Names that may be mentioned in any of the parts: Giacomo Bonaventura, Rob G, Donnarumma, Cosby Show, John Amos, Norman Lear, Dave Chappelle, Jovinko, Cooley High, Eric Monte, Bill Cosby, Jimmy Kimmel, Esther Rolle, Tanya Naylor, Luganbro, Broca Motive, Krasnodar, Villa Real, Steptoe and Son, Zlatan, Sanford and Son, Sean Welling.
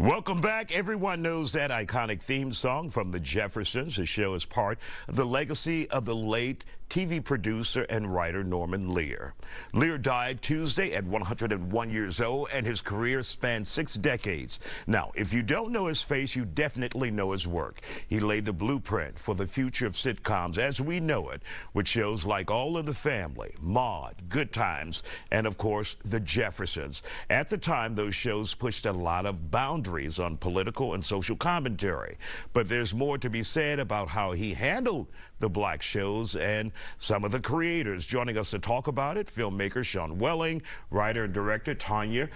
Welcome back. Everyone knows that iconic theme song from the Jeffersons. The show is part of the legacy of the late TV producer and writer Norman Lear. Lear died Tuesday at 101 years old, and his career spanned 6 decades. Now, if you don't know his face, you definitely know his work. He laid the blueprint for the future of sitcoms as we know it, with shows like All in the Family, Maude, Good Times, and of course, The Jeffersons. At the time, those shows pushed a lot of boundaries on political and social commentary. But there's more to be said about how he handled the black shows and some of the creators. Joining us to talk about it, filmmaker Sean Welling, writer and director Tanya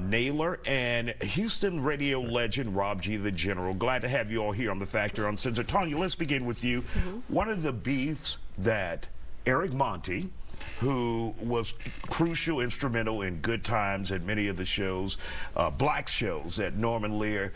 Naylor, and Houston radio legend Rob G, the General. Glad to have you all here on The Factor Uncensored. Tanya, let's begin with you. One of the beefs that Eric Monte, who was crucial, instrumental in Good Times and many of the shows, black shows that Norman Lear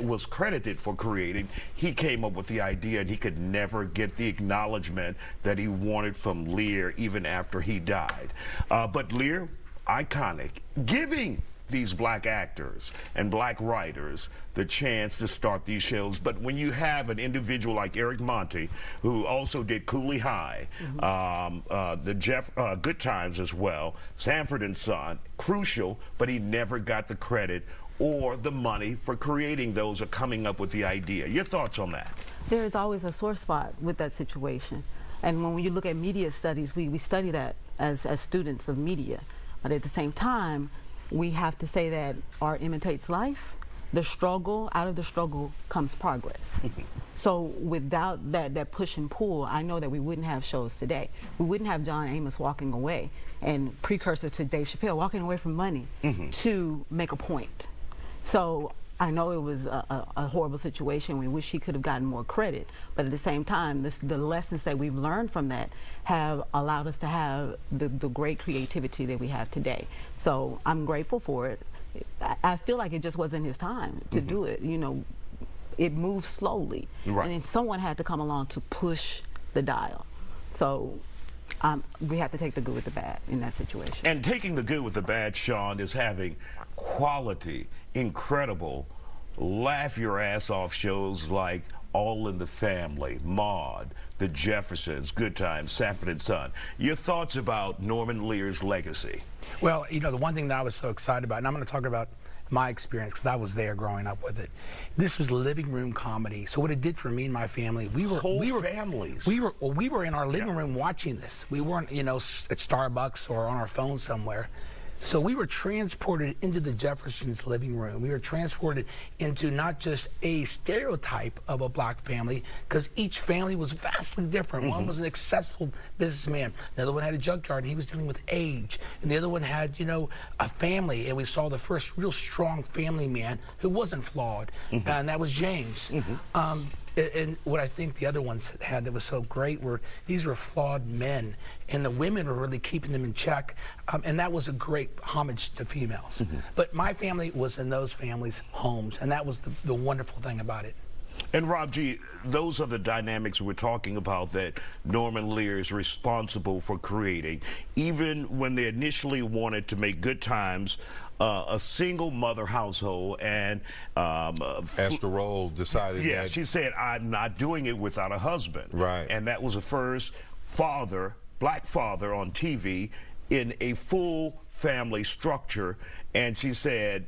was credited for creating, he came up with the idea and he could never get the acknowledgement that he wanted from Lear even after he died. But Lear, iconic, giving these black actors and black writers the chance to start these shows. But when you have an individual like Eric Monte, who also did Cooley High, Good Times as well, Sanford and Son, crucial, but he never got the credit or the money for creating those or coming up with the idea. Your thoughts on that? There is always a sore spot with that situation. And when you look at media studies, we study that as students of media. But at the same time, we have to say that art imitates life. The struggle, out of the struggle comes progress. So without that push and pull, I know that we wouldn't have shows today. We wouldn't have John Amos walking away, and precursor to Dave Chappelle, walking away from money to make a point. So I know it was a horrible situation. We wish he could have gotten more credit. But at the same time, the lessons that we've learned from that have allowed us to have the great creativity that we have today. So I'm grateful for it. I feel like it just wasn't his time to do it. You know, it moves slowly. Right. And then someone had to come along to push the dial. So we have to take the good with the bad in that situation. And taking the good with the bad, Sean, is having quality, incredible, laugh your ass off shows like All in the Family, Maude, The Jeffersons, Good Times, Sanford and Son. Your thoughts about Norman Lear's legacy? Well, you know, the one thing that I was so excited about, and I'm going to talk about my experience because I was there growing up with it. This was living room comedy. So what it did for me and my family, we were in our living room watching this. We weren't, you know, at Starbucks or on our phone somewhere. So we were transported into the Jeffersons' living room. We were transported into not just a stereotype of a black family, because each family was vastly different. One was an successful businessman. The other one had a junkyard, and he was dealing with age. And the other one had, you know, a family. And we saw the first real strong family man who wasn't flawed, and that was James. And what I think the other ones had that was so great were these were flawed men, and the women were really keeping them in check, and that was a great homage to females. But my family was in those families' homes, and that was the wonderful thing about it. And Rob G, those are the dynamics we're talking about that Norman Lear is responsible for creating. Even when they initially wanted to make Good Times a single mother household, and Esther Rolle decided that she said, I'm not doing it without a husband. Right. And that was the first father, black father on TV in a full family structure. And she said,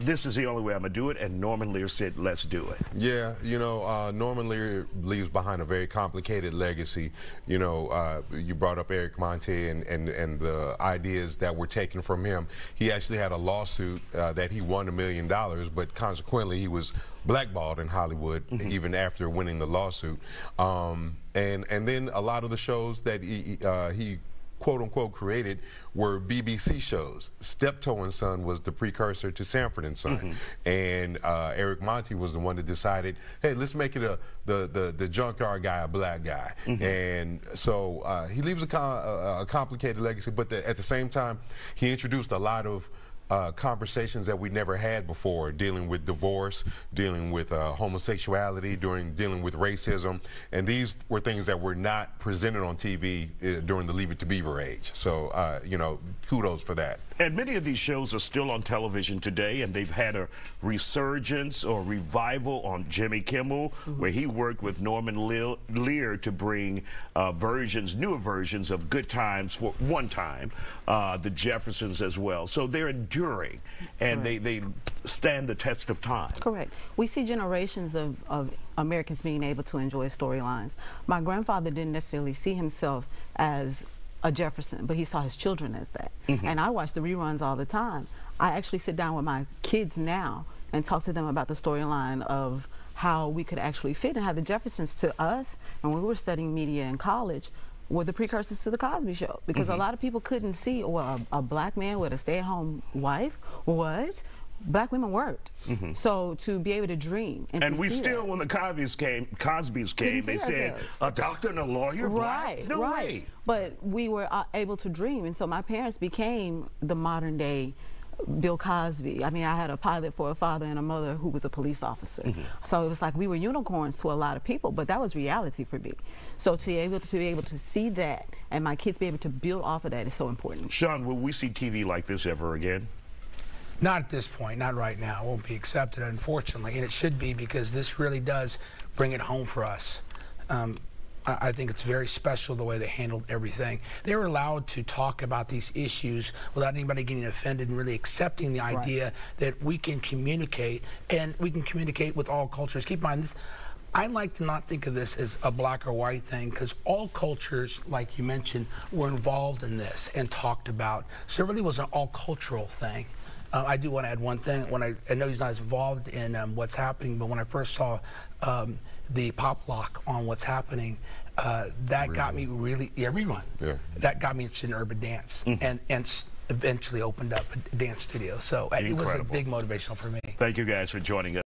this is the only way I'm going to do it, and Norman Lear said, let's do it. Yeah, you know, Norman Lear leaves behind a very complicated legacy. You know, you brought up Eric Monte and the ideas that were taken from him. He actually had a lawsuit that he won $1 million, but consequently he was blackballed in Hollywood even after winning the lawsuit. And then a lot of the shows that he quote-unquote created were BBC shows. Steptoe and Son was the precursor to Sanford and Son, and Eric Monte was the one that decided, hey, let's make it the junkyard guy a black guy. And so he leaves a complicated legacy, but at the same time, he introduced a lot of conversations that we never had before, dealing with divorce, dealing with homosexuality, dealing with racism, and these were things that were not presented on TV during the Leave It to Beaver age. So, you know, kudos for that. And many of these shows are still on television today, and they've had a resurgence or revival on Jimmy Kimmel, where he worked with Norman Lear to bring newer versions of Good Times for One Time, the Jeffersons as well. So they're enduring, and they stand the test of time. Correct. We see generations of Americans being able to enjoy storylines. My grandfather didn't necessarily see himself as a Jefferson, but he saw his children as that. And I watch the reruns all the time. I actually sit down with my kids now and talk to them about the storyline of how we could actually fit, and how the Jeffersons to us, and when we were studying media in college, were the precursors to the Cosby Show, because a lot of people couldn't see a black man with a stay-at-home wife was. Black women worked, so to be able to dream and we still it. When the Cosbys came, they said a doctor and a lawyer, right? Black? No way. But we were able to dream, and so my parents became the modern day Bill Cosby. I mean, I had a pilot for a father and a mother who was a police officer, so it was like we were unicorns to a lot of people, but that was reality for me. So to be able to see that, and my kids be able to build off of that, is so important. Sean, will we see TV like this ever again? Not at this point, not right now. It won't be accepted, unfortunately, and it should be, because this really does bring it home for us. I think it's very special the way they handled everything. They were allowed to talk about these issues without anybody getting offended, and really accepting the idea that we can communicate, and we can communicate with all cultures. Keep in mind, this, I like to not think of this as a black or white thing, because all cultures, like you mentioned, were involved in this and talked about. So it really was an all-cultural thing. I do want to add one thing. When I know he's not as involved in what's happening, but when I first saw the pop lock on what's happening, that got me really, that got me interested in urban dance, and eventually opened up a dance studio. So it was a big motivational for me. Thank you guys for joining us.